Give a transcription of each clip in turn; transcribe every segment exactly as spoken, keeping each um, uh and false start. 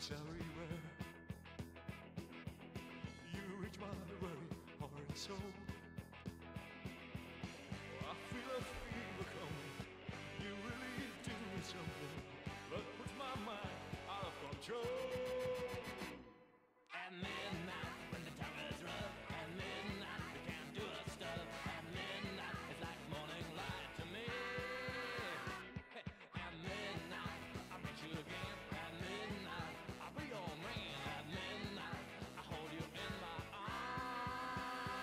salary where you reach my very heart and soul. I feel a fever coming. You really do something that puts my mind out of control. At midnight, when the time is rough, at midnight, we can't do our stuff. At midnight, it's like morning light to me. Hey, at midnight, I'll meet you again. At midnight, I'll be your man. At midnight, I hold you in my arms.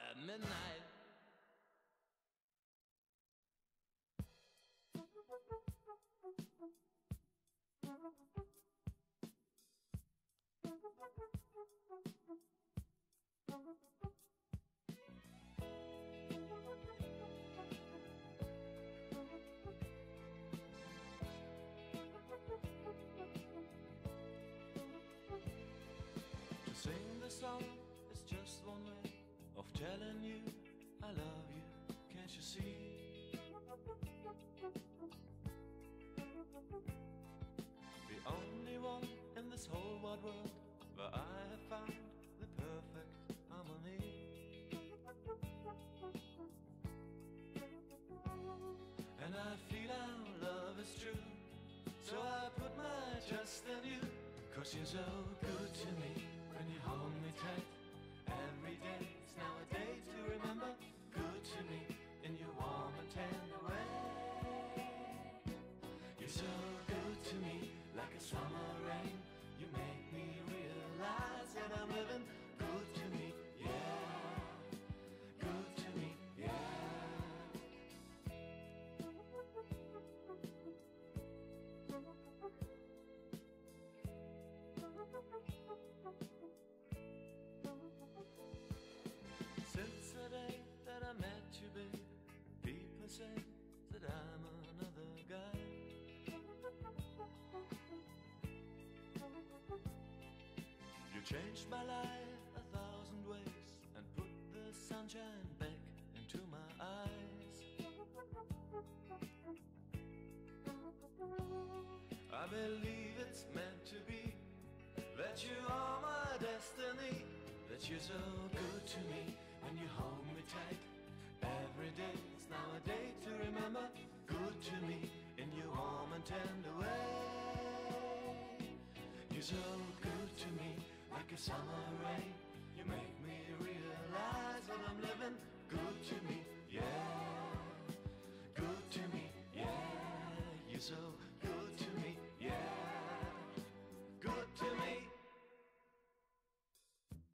At midnight. To sing this song is just one way of telling you I love you, can't you see? The only one in this whole wide world where I have found the perfect harmony. And I feel our love is true, so I put my trust in you. Cause you're so good to me when you hold me tight. Every day's now a day to remember. Good to me in your warm and tender way. You're so good to me like a summer rain. You make me realize that I'm living. Good to me, yeah. Good to me, yeah. Since the day that I met you, babe, people say that I'm another guy. You changed my life a thousand ways and put the sunshine back into my eyes. I believe it's meant to be, that you are my destiny, that you're so good to me when you hold me tight. Every day is now a day to remember. Good to me in your warm and tender way. You're so good to me like a summer rain. You make me realize that I'm living. Good to me, yeah. Good to me, yeah. You're so